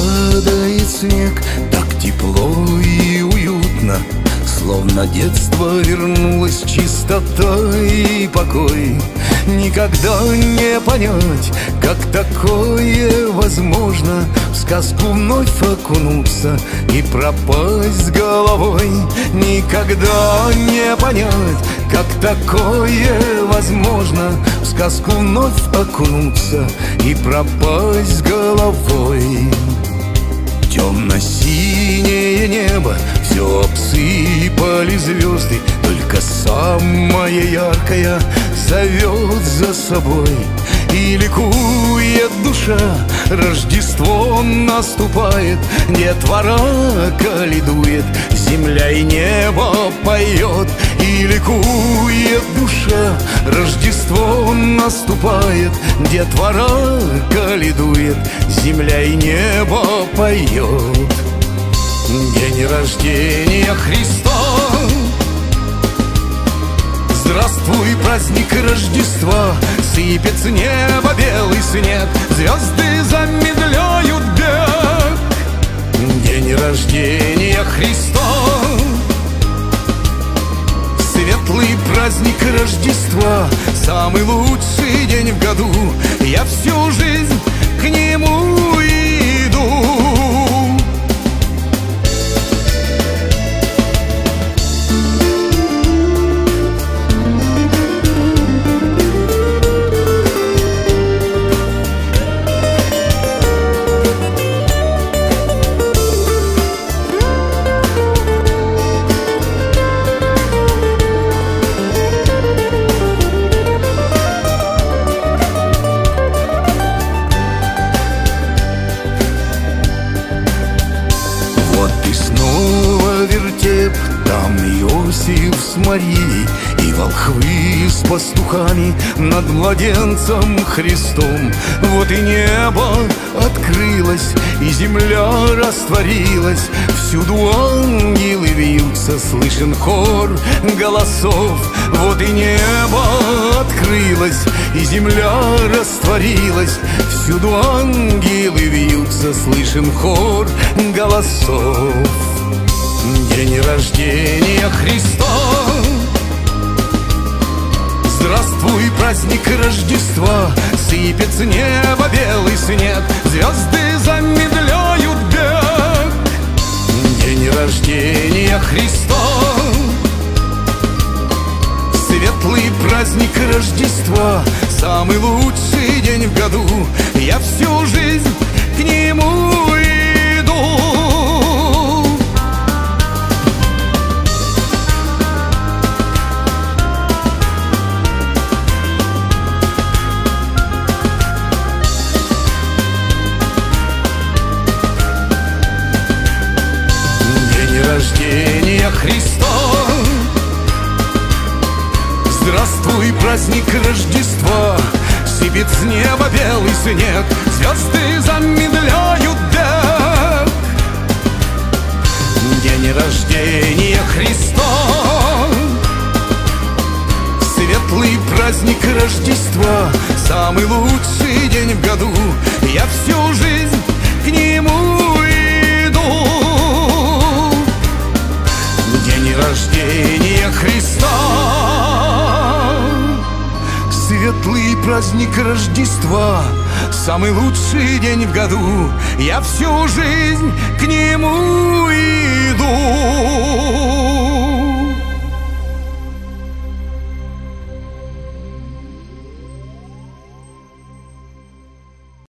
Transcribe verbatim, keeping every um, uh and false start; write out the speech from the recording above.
падает снег, так тепло и уютно, словно детство вернулось, чистота и покой. Никогда не понять, как такое возможно, в сказку вновь окунуться и пропасть с головой. Никогда не понять, как такое возможно, в сказку вновь окунуться и пропасть с головой. Темно-синее небо все обсыпали звезды, только самая яркая зовет за собой. И ликует душа, Рождество наступает, детвора калядует, земля и небо поет. И ликует душа, Рождество наступает, детвора калядует, земля и небо поет. День рождения Христа, здравствуй, праздник Рождества! Сыпет с неба белый снег, звезды замедляют бег. День рождения Христа, светлый праздник Рождества, самый лучший день в году, я всю жизнь к нему иду. Там Иосиф с Марией, и волхвы с пастухами над младенцем Христом. Вот и небо открылось, и земля растворилась, всюду ангелы вьются, слышен хор голосов. Вот и небо открылось, и земля растворилась, всюду ангелы вьются, слышен хор голосов. День рождения Христа, здравствуй, праздник Рождества! Сыпет с неба белый снег, звезды замедляют бег. День рождения Христа, светлый праздник Рождества, самый лучший день в году, я всю жизнь к нему иду. Христа, здравствуй, праздник Рождества! Сыпет с неба белый снег, звезды замедляют бег. День рождения Христа, светлый праздник Рождества, самый лучший день в году, я всю жизнь к нему иду. День рождения Христа, светлый праздник Рождества, самый лучший день в году, я всю жизнь к нему иду.